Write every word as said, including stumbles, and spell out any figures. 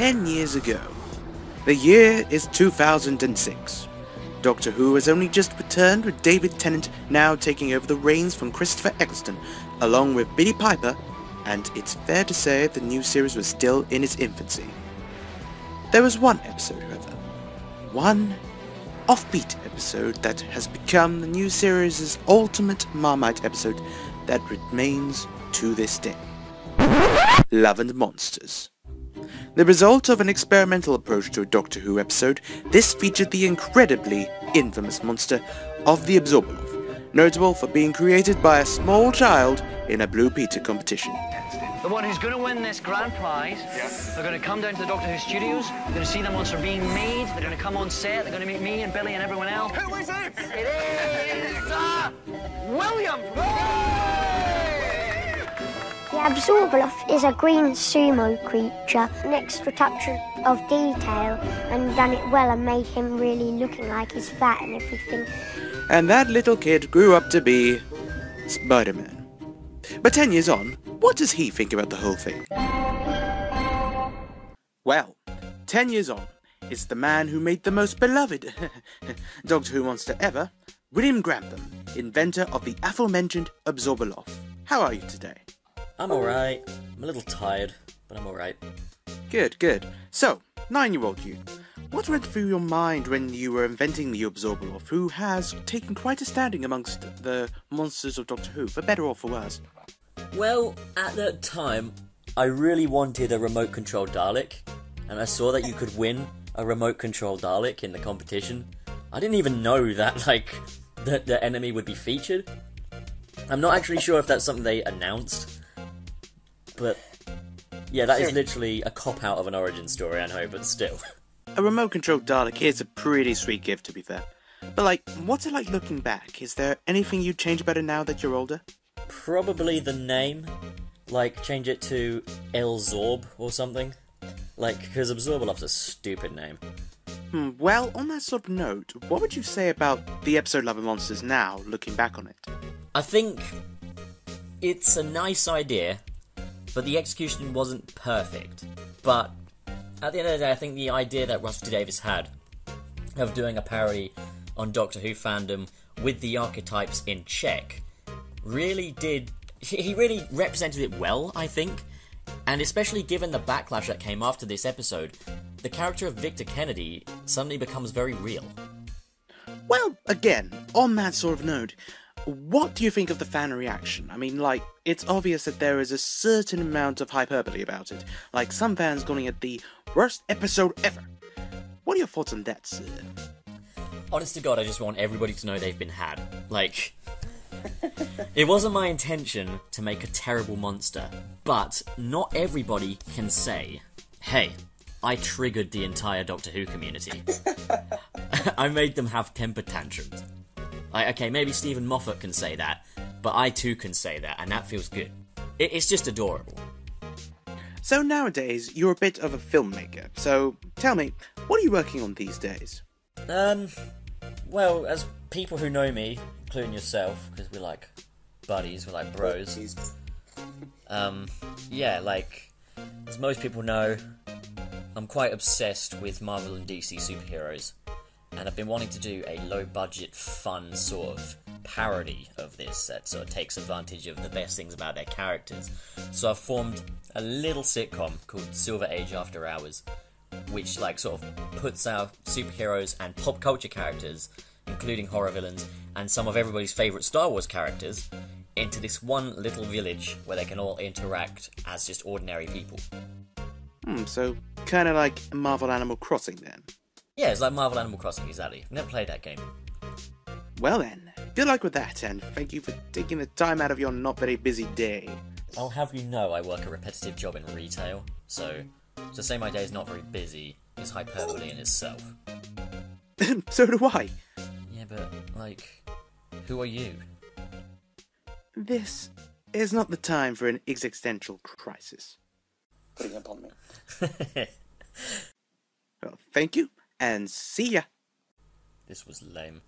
ten years ago. The year is two thousand six. Doctor Who has only just returned, with David Tennant now taking over the reins from Christopher Eccleston, along with Billie Piper, and it's fair to say the new series was still in its infancy. There was one episode, however, one offbeat episode that has become the new series' ultimate Marmite episode that remains to this day. Love and Monsters. The result of an experimental approach to a Doctor Who episode, this featured the incredibly infamous monster of the Abzorbaloff, notable for being created by a small child in a Blue Peter competition. The one who's going to win this grand prize, yes. They're going to come down to the Doctor Who studios, they're going to see the monster being made, they're going to come on set, they're going to meet me and Billy and everyone else. Who is it? It is uh, William! The Abzorbaloff is a green sumo creature, an extra touch of detail, and done it well and made him really looking like he's fat and everything. And that little kid grew up to be Spider-Man. But ten years on, what does he think about the whole thing? Well, ten years on, it's the man who made the most beloved Doctor Who monster ever, William Grantham, inventor of the aforementioned Abzorbaloff. How are you today? I'm alright. I'm a little tired, but I'm alright. Good, good. So, nine-year-old you, what went through your mind when you were inventing the Abzorbaloff, who has taken quite a standing amongst the monsters of Doctor Who, for better or for worse? Well, at that time, I really wanted a remote-control Dalek, and I saw that you could win a remote-control Dalek in the competition. I didn't even know that, like, that the enemy would be featured. I'm not actually sure if that's something they announced. But, yeah, that is literally a cop-out of an origin story, I know, but still. A remote-controlled Dalek is a pretty sweet gift, to be fair. But, like, what's it like looking back? Is there anything you'd change about it now that you're older? Probably the name. Like, change it to Elzorb or something. Like, because Abzorbaloff's a stupid name. Hmm, well, on that sort of note, what would you say about the episode Love and Monsters now, looking back on it? I think it's a nice idea, but the execution wasn't perfect. But at the end of the day, I think the idea that Russell T. Davies had of doing a parody on Doctor Who fandom with the archetypes in check really did... He really represented it well, I think. And especially given the backlash that came after this episode, the character of Victor Kennedy suddenly becomes very real. Well, again, on that sort of note, what do you think of the fan reaction? I mean, like, it's obvious that there is a certain amount of hyperbole about it. Like, some fans calling it the worst episode ever. What are your thoughts on that, sir? Honest to God, I just want everybody to know they've been had. Like, it wasn't my intention to make a terrible monster, but not everybody can say, hey, I triggered the entire Doctor Who community. I made them have temper tantrums. Like, okay, maybe Stephen Moffat can say that, but I too can say that, and that feels good. It, it's just adorable. So nowadays, you're a bit of a filmmaker, so tell me, what are you working on these days? Um, well, as people who know me, including yourself, because we're like buddies, we're like bros. Um, yeah, like, as most people know, I'm quite obsessed with Marvel and D C superheroes. And I've been wanting to do a low-budget, fun sort of parody of this that sort of takes advantage of the best things about their characters. So I formed a little sitcom called Silver Age After Hours, which like sort of puts our superheroes and pop culture characters, including horror villains and some of everybody's favourite Star Wars characters, into this one little village where they can all interact as just ordinary people. Hmm, so kind of like Marvel Animal Crossing then? Yeah, it's like Marvel Animal Crossing, exactly. I've never played that game. Well then, good luck with that, and thank you for taking the time out of your not very busy day. I'll have you know I work a repetitive job in retail, so to say my day is not very busy is hyperbole in itself. So do I. Yeah, but, like, who are you? This is not the time for an existential crisis. Putting up on me. Well, thank you. And see ya! This was lame.